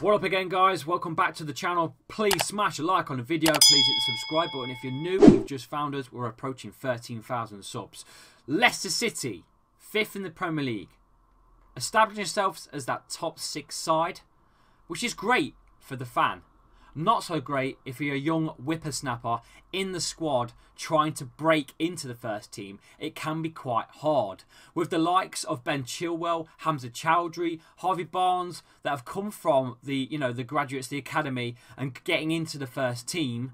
What up again, guys? Welcome back to the channel. Please smash a like on the video. Please hit the subscribe button. If you're new, you've just found us. We're approaching 13,000 subs. Leicester City, 5th in the Premier League, establishing themselves as that top 6 side, which is great for the fan. Not so great if you're a young whippersnapper in the squad trying to break into the first team. It can be quite hard. With the likes of Ben Chilwell, Hamza Chowdhury, Harvey Barnes that have come from the graduates, the academy, and getting into the first team,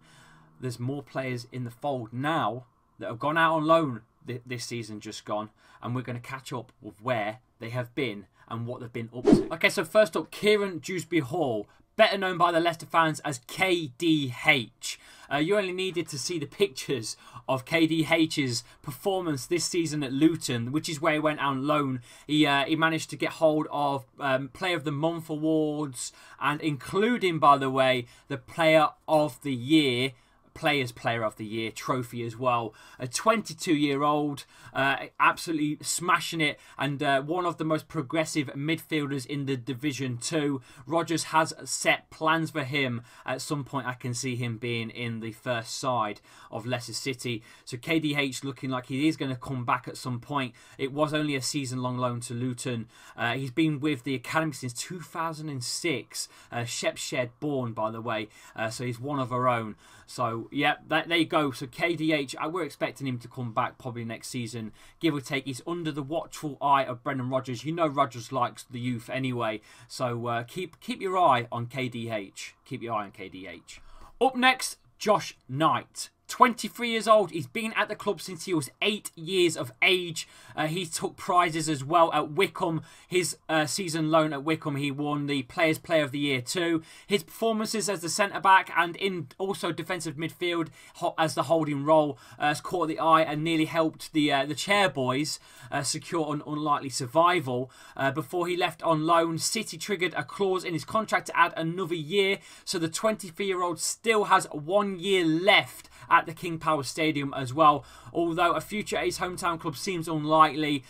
there's more players in the fold now that have gone out on loan this season just gone, and we're going to catch up with where they have been and what they've been up to. Okay, so first up, Kieran Dewsbury-Hall, better known by the Leicester fans as KDH. You only needed to see the pictures of KDH's performance this season at Luton, which is where he went on loan. He managed to get hold of Player of the Month awards, and including, by the way, the Player of the Year, Players' Player of the Year trophy as well. A 22-year-old, absolutely smashing it, and one of the most progressive midfielders in the Division 2. Rodgers has set plans for him. At some point, I can see him being in the first side of Leicester City. So KDH looking like he is going to come back at some point. It was only a season-long loan to Luton. He's been with the academy since 2006. Shepshed born, by the way, so he's one of our own. So yeah, there you go. So KDH, we're expecting him to come back probably next season, give or take. He's under the watchful eye of Brendan Rodgers. You know Rodgers likes the youth anyway, so keep your eye on KDH. Keep your eye on KDH. Up next, Josh Knight. 23 years old. He's been at the club since he was 8 years of age. He took prizes as well at Wickham. His season loan at Wickham, he won the Players' Player of the Year too. His performances as the centre-back and in also defensive midfield as the holding role has caught the eye and nearly helped the chair boys secure an unlikely survival. Before he left on loan, City triggered a clause in his contract to add another year, so the 23-year-old still has 1 year left at the King Power Stadium as well. Although a future at his hometown club seems unlikely,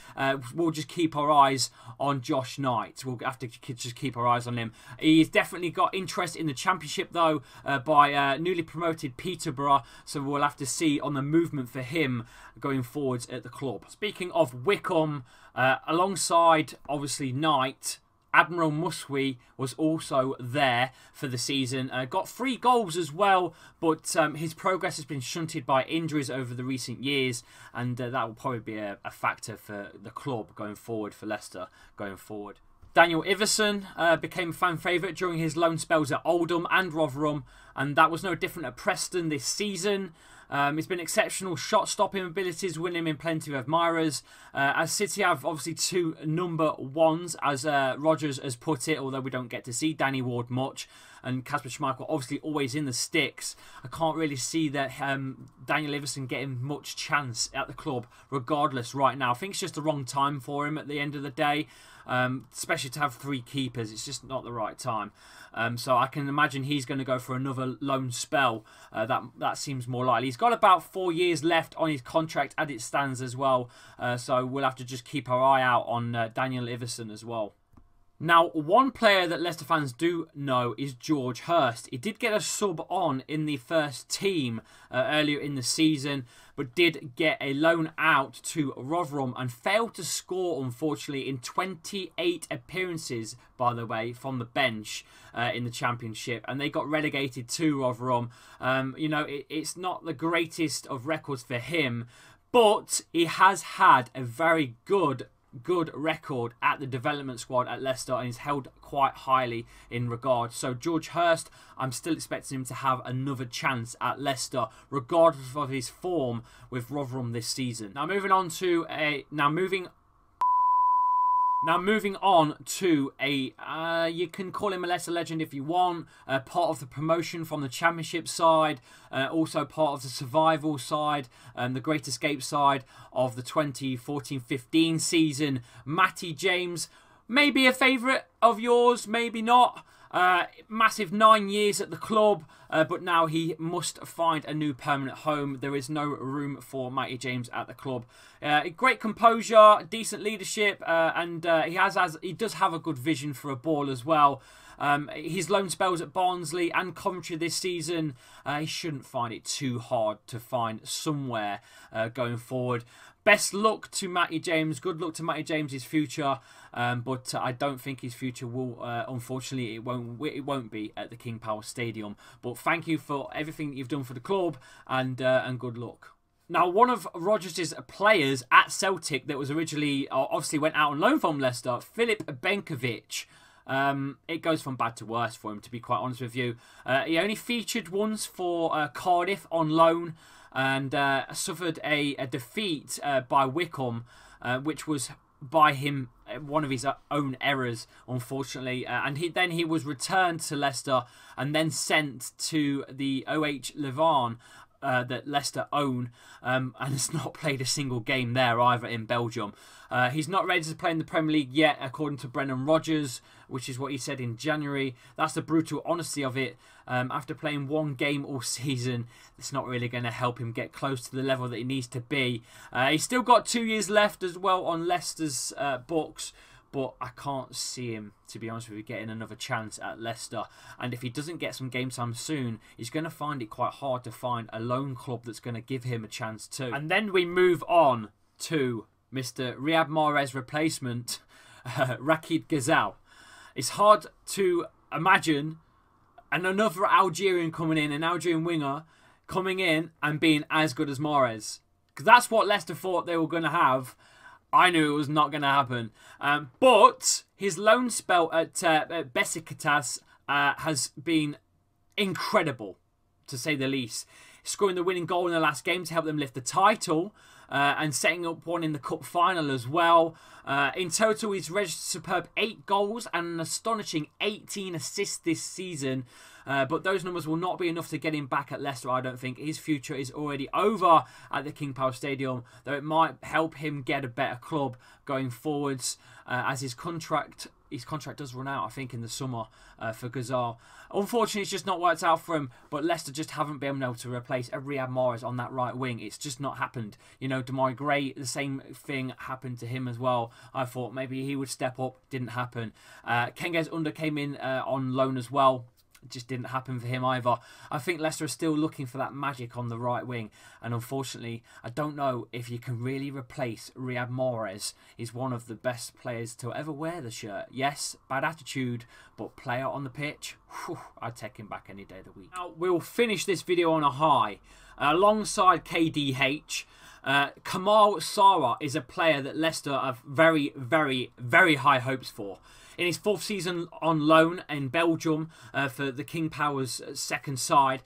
we'll just keep our eyes on Josh Knight. We'll have to just keep our eyes on him. He's definitely got interest in the Championship though by newly promoted Peterborough, so we'll have to see on the movement for him going forwards at the club. Speaking of Wickham, alongside obviously Knight, Admiral Muskwe was also there for the season. Got 3 goals as well, but his progress has been shunted by injuries over the recent years, and that will probably be a factor for the club going forward, for Leicester going forward. Daniel Iverson became a fan favourite during his loan spells at Oldham and Rotherham, and that was no different at Preston this season. He's been exceptional shot-stopping abilities, winning him plenty of admirers. As City have obviously 2 number ones, as Rodgers has put it, although we don't get to see Danny Ward much. And Kasper Schmeichel obviously always in the sticks. I can't really see that Daniel Iverson getting much chance at the club regardless right now. I think it's just the wrong time for him at the end of the day. Especially to have 3 keepers, it's just not the right time. So I can imagine he's going to go for another loan spell. That seems more likely. He's got about 4 years left on his contract as it stands as well. So we'll have to just keep our eye out on Daniel Iverson as well. Now, one player that Leicester fans do know is George Hurst. He did get a sub on in the first team earlier in the season, but did get a loan out to Rotherham and failed to score, unfortunately, in 28 appearances, by the way, from the bench in the Championship. And they got relegated to Rotherham. It's not the greatest of records for him, but he has had a very good record at the development squad at Leicester, and is held quite highly in regard. So George Hurst, I'm still expecting him to have another chance at Leicester regardless of his form with Rotherham this season. Now moving Now, moving on to a, you can call him a lesser legend if you want, part of the promotion from the Championship side, also part of the survival side, the Great Escape side of the 2014-15 season, Matty James. Maybe a favourite of yours, maybe not. Massive 9 years at the club, but now he must find a new permanent home. There is no room for Matty James at the club. Great composure, decent leadership, and he does have a good vision for a ball as well. His loan spells at Barnsley and Coventry this season, he shouldn't find it too hard to find somewhere going forward. Best luck to Matty James. Good luck to Matty James, his future. But I don't think his future will, unfortunately, it won't be at the King Power Stadium. But thank you for everything that you've done for the club, and good luck. Now, one of Rodgers' players at Celtic that was originally, obviously went out on loan from Leicester, Filip Benkovic. It goes from bad to worse for him, to be quite honest with you. He only featured once for Cardiff on loan, and suffered a defeat by Wickham, which was by him one of his own errors, unfortunately. And then he was returned to Leicester and then sent to the OH Leuven that Leicester own, and has not played a single game there either in Belgium. He's not ready to play in the Premier League yet, according to Brendan Rodgers, which is what he said in January. That's the brutal honesty of it. After playing one game all season, it's not really going to help him get close to the level that he needs to be. He's still got 2 years left as well on Leicester's books, but I can't see him, to be honest with you, getting another chance at Leicester. And if he doesn't get some game time soon, he's going to find it quite hard to find a loan club that's going to give him a chance too. And then we move on to Mr. Riyad Mahrez replacement, Rachid Ghezzal. It's hard to imagine another Algerian coming in, an Algerian winger, coming in and being as good as Mahrez. Because that's what Leicester thought they were going to have. I knew it was not going to happen. But his loan spell at Besiktas has been incredible, to say the least. Scoring the winning goal in the last game to help them lift the title, and setting up one in the cup final as well. In total, he's registered superb 8 goals and an astonishing 18 assists this season. But those numbers will not be enough to get him back at Leicester, I don't think. His future is already over at the King Power Stadium, though it might help him get a better club going forwards, as his contract does run out, I think, in the summer for Ghezzal. Unfortunately, it's just not worked out for him, but Leicester just haven't been able to replace Riyad Mahrez on that right wing. It's just not happened. You know, Demarai Gray, the same thing happened to him as well. I thought maybe he would step up. Didn't happen. Kengez Under came in on loan as well. Just didn't happen for him either. I think Leicester is still looking for that magic on the right wing, and unfortunately, I don't know if you can really replace Riyad Mahrez. He's one of the best players to ever wear the shirt. Yes, bad attitude, but player on the pitch, whew, I'd take him back any day of the week. Now, we'll finish this video on a high. Alongside KDH, Kamal Sarr is a player that Leicester have very, very, very high hopes for. In his 4th season on loan in Belgium for the King Power's 2nd side,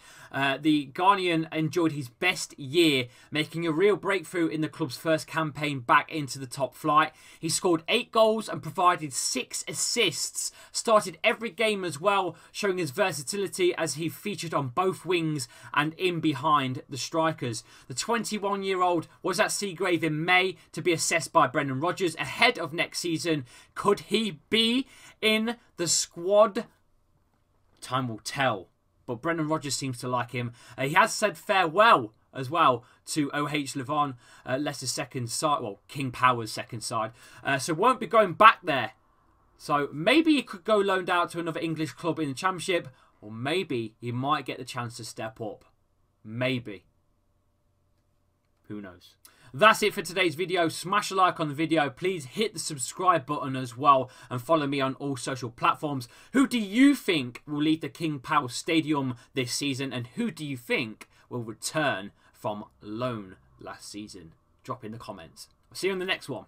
the Ghanaian enjoyed his best year, making a real breakthrough in the club's first campaign back into the top flight. He scored 8 goals and provided 6 assists, started every game as well, showing his versatility as he featured on both wings and in behind the strikers. The 21-year-old was at Seagrave in May to be assessed by Brendan Rodgers ahead of next season. Could he be in the squad? Time will tell, but Brendan Rodgers seems to like him. He has said farewell as well to OH Leuven, Leicester's second side, well, King Power's 2nd side, so won't be going back there. So maybe he could go loaned out to another English club in the Championship, or maybe he might get the chance to step up. Maybe. Who knows? That's it for today's video. Smash a like on the video. Please hit the subscribe button as well, and follow me on all social platforms. Who do you think will leave the King Power Stadium this season, and who do you think will return from loan last season? Drop in the comments. I'll see you on the next one.